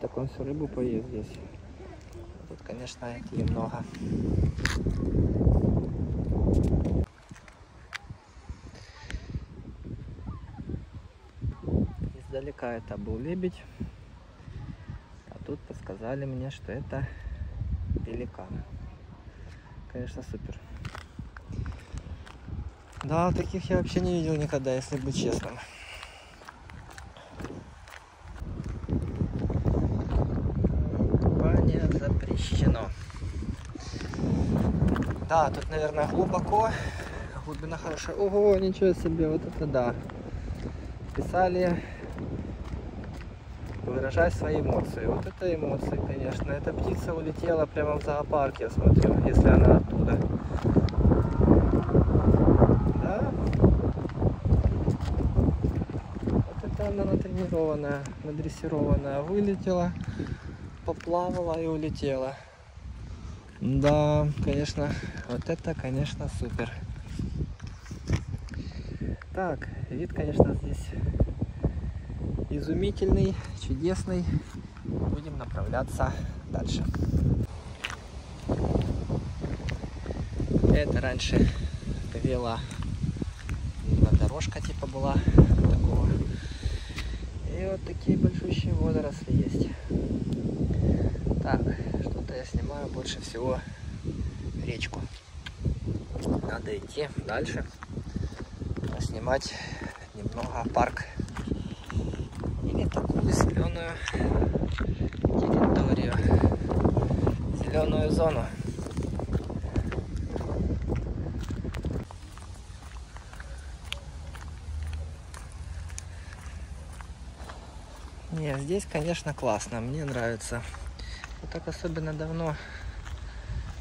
Так он всю рыбу поест здесь. Тут, конечно, немного. Издалека это был лебедь, а тут подсказали мне, что это пеликан. Конечно, супер. Да, таких я вообще не видел никогда, если быть честным. Запрещено. Да, тут, наверное, глубоко. Глубина хорошая. Ого, ничего себе, вот это да. Писали, выражай свои эмоции. Вот это эмоции, конечно. Эта птица улетела прямо в зоопарк, я смотрю, если она оттуда. Да. Вот это она натренированная, надрессированная. Вылетела, поплавала и улетела. Да, конечно, вот это, конечно, супер. Так, вид, конечно, здесь изумительный, чудесный. Будем направляться дальше. Это раньше велодорожка типа была такого. И вот такие большущие водоросли есть. Так, что-то я снимаю больше всего речку. Надо идти дальше, снимать немного парк или такую зеленую территорию, зеленую зону. Не, здесь, конечно, классно, мне нравится. Вот так особенно давно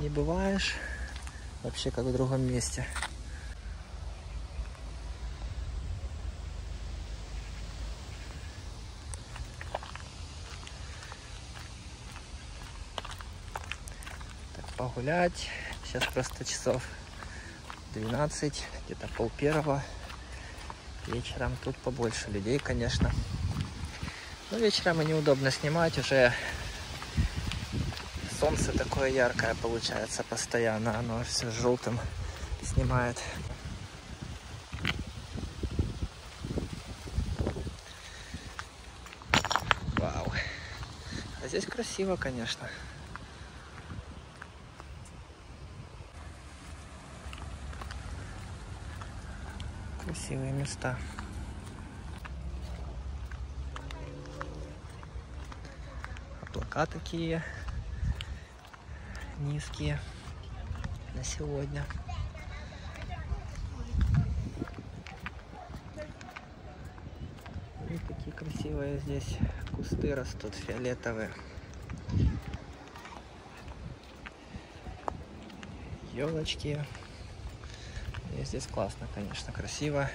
не бываешь, вообще как в другом месте. Так, погулять, сейчас просто часов 12, где-то 12:30, вечером тут побольше людей, конечно. Но вечером и неудобно снимать уже. Солнце такое яркое получается постоянно, оно все желтым снимает. Вау! А здесь красиво, конечно. Красивые места. Облака такие низкие на сегодня. И такие красивые здесь кусты растут, фиолетовые. Елочки. И здесь классно, конечно, красиво.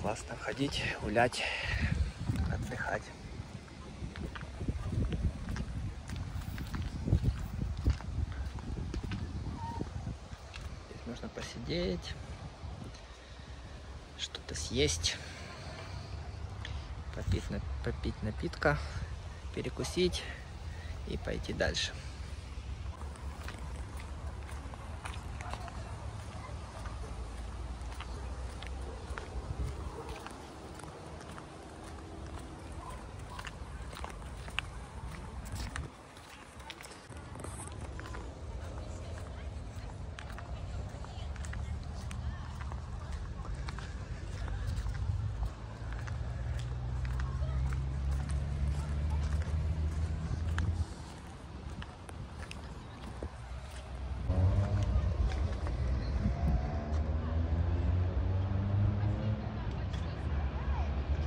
Классно ходить, гулять, отдыхать. Можно посидеть, что-то съесть, попить напитка, перекусить и пойти дальше.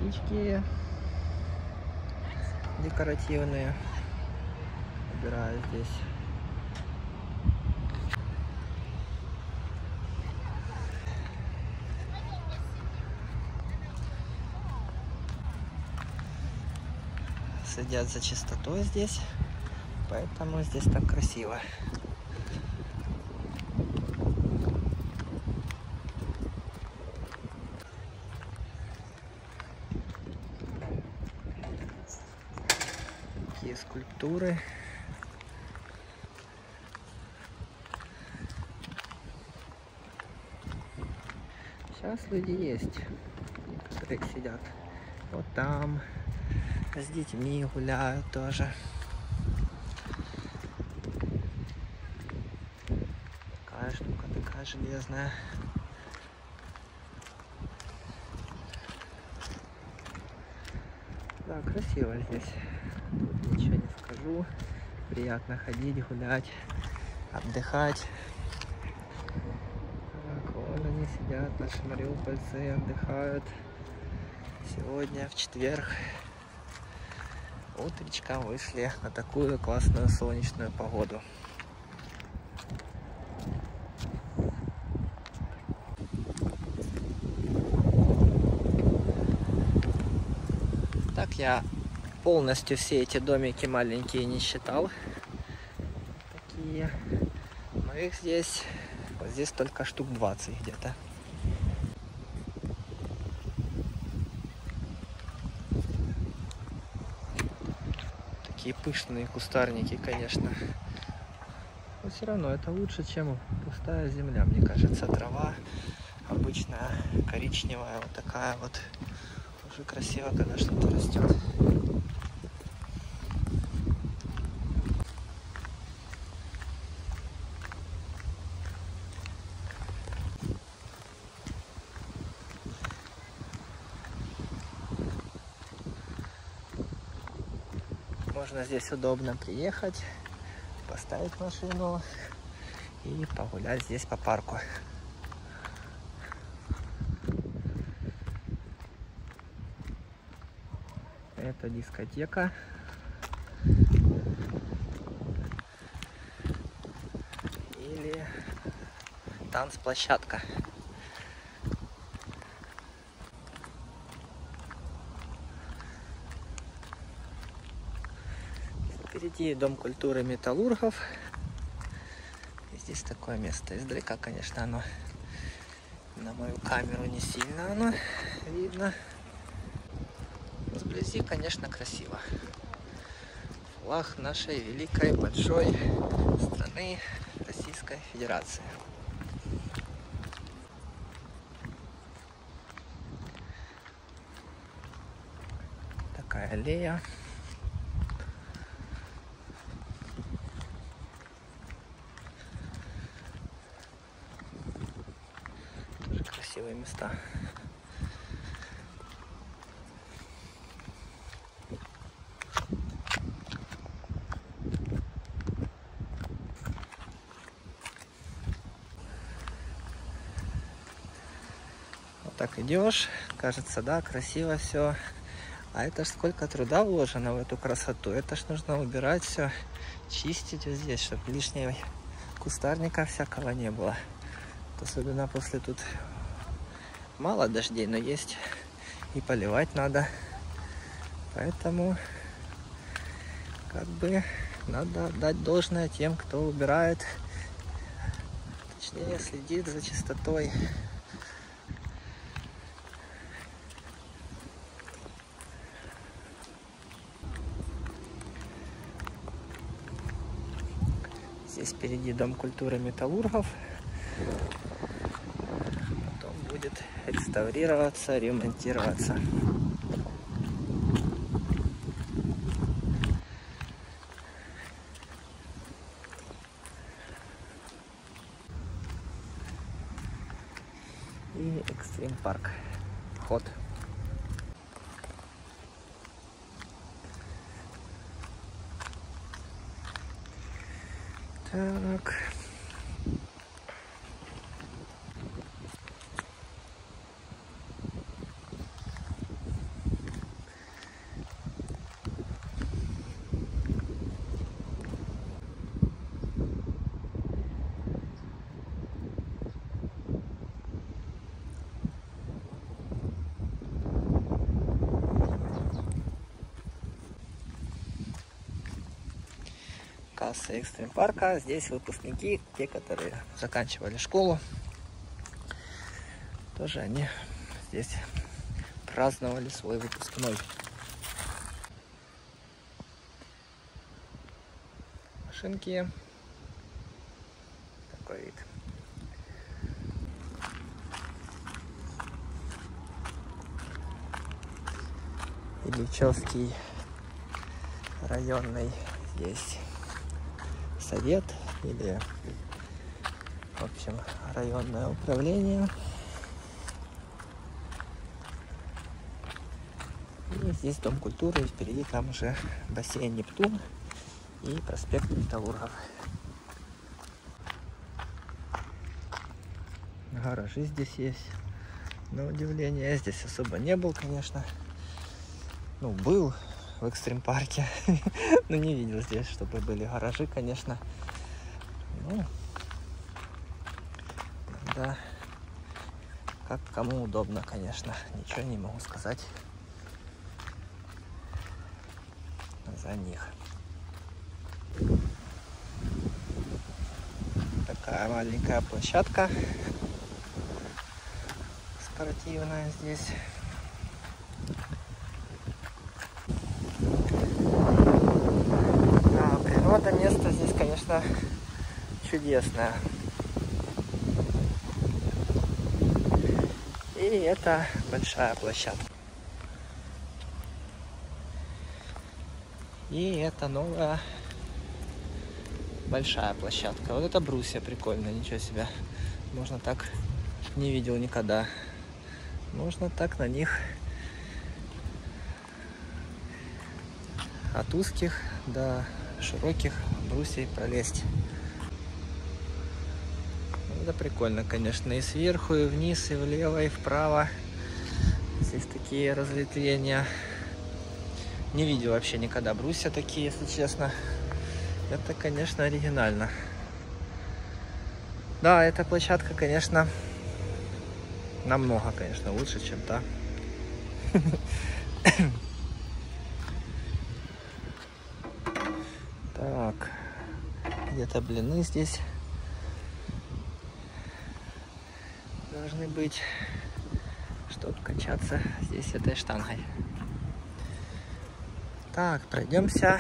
Птички декоративные убираю здесь. Следят за чистотой здесь, поэтому здесь так красиво. культуры. Сейчас люди есть, которые сидят. Вот там с детьми гуляют тоже. Такая штука, такая железная. Да, красиво здесь. Тут ничего не скажу. Приятно ходить, гулять, отдыхать. Так, вот они сидят, наши мариупольцы, отдыхают. Сегодня, в четверг, утречком вышли на такую классную солнечную погоду. Так, я полностью все эти домики маленькие не считал. Такие. Но их здесь, вот здесь только штук 20 где-то. Такие пышные кустарники, конечно. Но все равно это лучше, чем пустая земля, мне кажется. Трава обычная, коричневая, вот такая вот. Уже красиво, когда что-то растет. Можно здесь удобно приехать, поставить машину и погулять здесь по парку. Это дискотека. Или танцплощадка. Впереди дом культуры металлургов. И здесь такое место. Издалека, конечно, оно на мою камеру не сильно оно видно. Вблизи, конечно, красиво. Флаг нашей великой, большой страны Российской Федерации. Такая аллея. Тоже красивые места. Так идешь, кажется, да, красиво все. А это ж сколько труда вложено в эту красоту. Это ж нужно убирать все, чистить вот здесь, чтобы лишнего кустарника всякого не было. Особенно после тут мало дождей, но есть и поливать надо. Поэтому как бы надо отдать должное тем, кто убирает, точнее следит за чистотой. Здесь впереди дом культуры металлургов. Потом будет реставрироваться, ремонтироваться. И экстрим-парк. Вход. Так. Касса экстрим парка. Здесь выпускники, те, которые заканчивали школу, тоже они здесь праздновали свой выпускной. шинки. Такой вид. Ильичевский районный здесь совет или, в общем, районное управление. И здесь Дом культуры, и впереди там уже бассейн Нептун и проспект Металлургов. Гаражи здесь есть. На удивление, я здесь особо не был, конечно. Ну, был в экстрим-парке, но не видел здесь, чтобы были гаражи, конечно. Ну, да, как кому удобно, конечно, ничего не могу сказать за них. Такая маленькая площадка спортивная здесь. Да, природа, место здесь, конечно, чудесное. И это большая площадка. И это новая большая площадка. Вот это брусья прикольно, ничего себе. Можно так, не видел никогда. Можно так на них от узких до широких брусей пролезть. Это прикольно, конечно. И сверху, и вниз, и влево, и вправо. Здесь такие разветвления. Не видел вообще никогда брусья такие, если честно. Это, конечно, оригинально. Да, эта площадка, конечно, намного, конечно, лучше, чем та. Так, где-то блины здесь должны быть, чтобы качаться здесь этой штангой. Так, пройдемся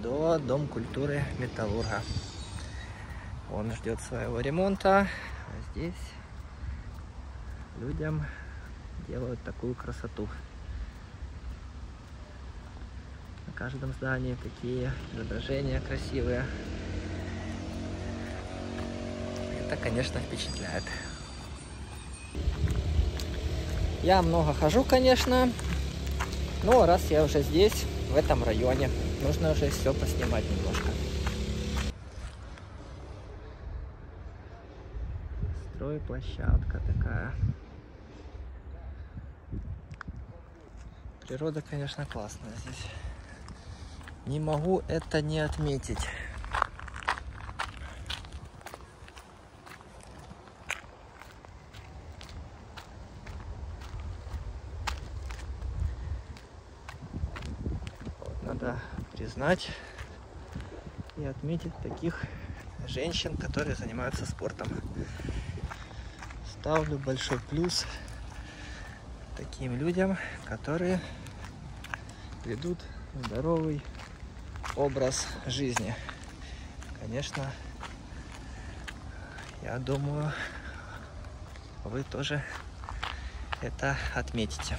до Дом культуры Металлурга. Он ждет своего ремонта. А здесь людям делают такую красоту. На каждом здании такие изображения красивые. Это, конечно, впечатляет. Я много хожу, конечно. Но раз я уже здесь, в этом районе, нужно уже все поснимать немножко. Стройплощадка такая. Природа, конечно, классная здесь. Не могу это не отметить. Надо признать и отметить таких женщин, которые занимаются спортом. Ставлю большой плюс таким людям, которые ведут здоровый образ жизни. Конечно, я думаю, вы тоже это отметите.